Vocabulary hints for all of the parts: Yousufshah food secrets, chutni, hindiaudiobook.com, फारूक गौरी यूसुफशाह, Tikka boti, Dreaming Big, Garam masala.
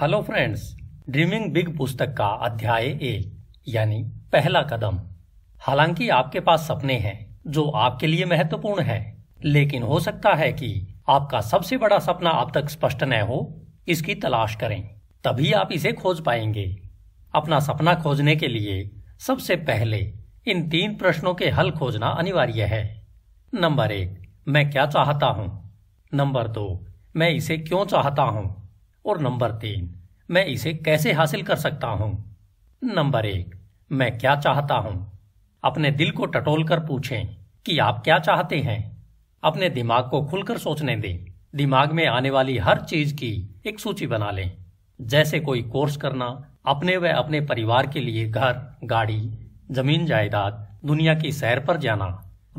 Hello friends, dreaming big पुस्तक का अध्याय 1 यानी पहला कदम। हालांकि आपके पास सपने हैं जो आपके लिए महत्वपूर्ण है, लेकिन हो सकता है कि आपका सबसे बड़ा सपना अब तक स्पष्ट न हो। इसकी तलाश करें, तभी आप इसे खोज पाएंगे। अपना सपना खोजने के लिए सबसे पहले इन 3 प्रश्नों के हल खोजना अनिवार्य है। नंबर 1, मैं क्या चाहता हूँ। नंबर 2, मैं इसे क्यों चाहता हूँ। और नंबर 3, मैं इसे कैसे हासिल कर सकता हूँ। नंबर 1, मैं क्या चाहता हूँ। अपने दिल को टटोलकर पूछें कि आप क्या चाहते हैं। अपने दिमाग को खुलकर सोचने दें। दिमाग में आने वाली हर चीज की एक सूची बना लें, जैसे कोई कोर्स करना, अपने व अपने परिवार के लिए घर, गाड़ी, जमीन जायदाद, दुनिया की सैर पर जाना,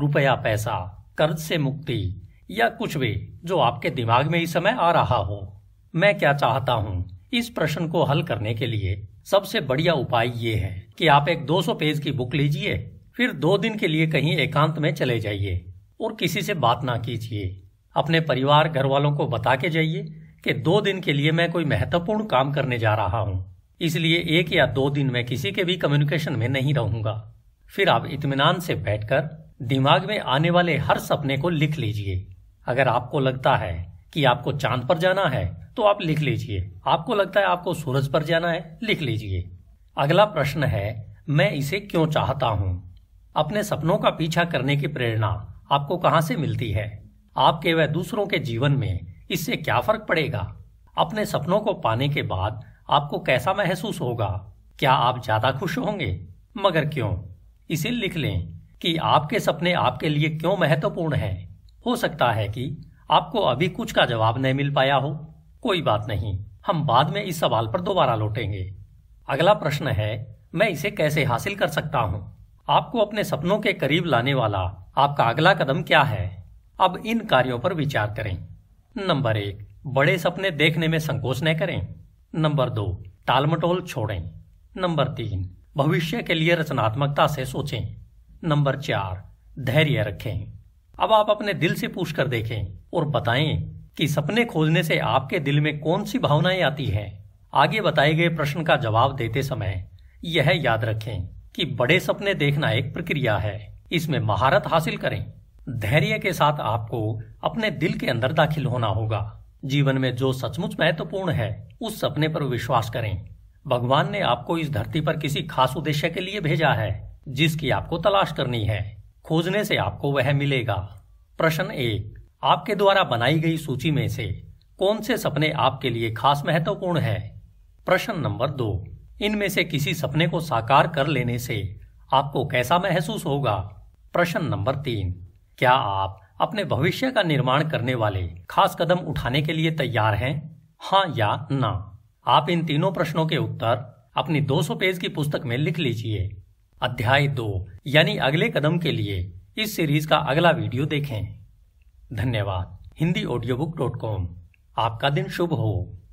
रुपया पैसा, कर्ज से मुक्ति, या कुछ भी जो आपके दिमाग में इस समय आ रहा हो। मैं क्या चाहता हूँ, इस प्रश्न को हल करने के लिए सबसे बढ़िया उपाय ये है कि आप एक 200 पेज की बुक लीजिए, फिर 2 दिन के लिए कहीं एकांत में चले जाइए और किसी से बात ना कीजिए। अपने परिवार, घर वालों को बता के जाइए कि 2 दिन के लिए मैं कोई महत्वपूर्ण काम करने जा रहा हूँ, इसलिए 1 या 2 दिन में किसी के भी कम्युनिकेशन में नहीं रहूंगा। फिर आप इत्मीनान से बैठकर दिमाग में आने वाले हर सपने को लिख लीजिए। अगर आपको लगता है कि आपको चांद पर जाना है तो आप लिख लीजिए। आपको लगता है आपको सूरज पर जाना है, लिख लीजिए। अगला प्रश्न है, मैं इसे क्यों चाहता हूँ। अपने सपनों का पीछा करने की प्रेरणा आपको कहाँ से मिलती है। आपके व दूसरों के जीवन में इससे क्या फर्क पड़ेगा। अपने सपनों को पाने के बाद आपको कैसा महसूस होगा। क्या आप ज्यादा खुश होंगे, मगर क्यों। इसे लिख लें कि आपके सपने आपके लिए क्यों महत्वपूर्ण हैं। हो सकता है कि आपको अभी कुछ का जवाब नहीं मिल पाया हो। कोई बात नहीं, हम बाद में इस सवाल पर दोबारा लौटेंगे। अगला प्रश्न है, मैं इसे कैसे हासिल कर सकता हूँ। आपको अपने सपनों के करीब लाने वाला आपका अगला कदम क्या है। अब इन कार्यों पर विचार करें। नंबर 1, बड़े सपने देखने में संकोच न करें। नंबर 2, टालमटोल छोड़ें। नंबर 3, भविष्य के लिए रचनात्मकता से सोचें। नंबर 4, धैर्य रखें। अब आप अपने दिल से पूछ कर देखें और बताएं कि सपने खोजने से आपके दिल में कौन सी भावनाएं आती हैं। आगे बताए गए प्रश्न का जवाब देते समय यह याद रखें कि बड़े सपने देखना एक प्रक्रिया है, इसमें महारत हासिल करें। धैर्य के साथ आपको अपने दिल के अंदर दाखिल होना होगा। जीवन में जो सचमुच महत्वपूर्ण है, उस सपने पर विश्वास करें। भगवान ने आपको इस धरती पर किसी खास उद्देश्य के लिए भेजा है, जिसकी आपको तलाश करनी है। खोजने से आपको वह मिलेगा। प्रश्न 1, आपके द्वारा बनाई गई सूची में से कौन से सपने आपके लिए खास महत्वपूर्ण है। प्रश्न नंबर 2, इनमें से किसी सपने को साकार कर लेने से आपको कैसा महसूस होगा। प्रश्न नंबर 3, क्या आप अपने भविष्य का निर्माण करने वाले खास कदम उठाने के लिए तैयार हैं, हाँ या ना। आप इन तीनों प्रश्नों के उत्तर अपनी 200 पेज की पुस्तक में लिख लीजिए। अध्याय 2 यानी अगले कदम के लिए इस सीरीज का अगला वीडियो देखें। धन्यवाद। hindiaudiobook.com। आपका दिन शुभ हो।